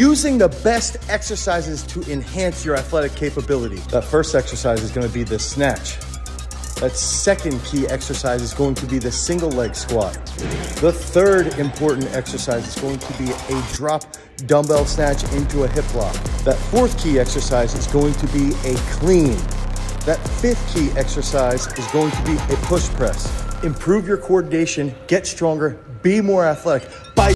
Using the best exercises to enhance your athletic capability. That first exercise is going to be the snatch. That second key exercise is going to be the single leg squat. The third important exercise is going to be a drop dumbbell snatch into a hip lock. That fourth key exercise is going to be a clean. That fifth key exercise is going to be a push press. Improve your coordination, get stronger, be more athletic.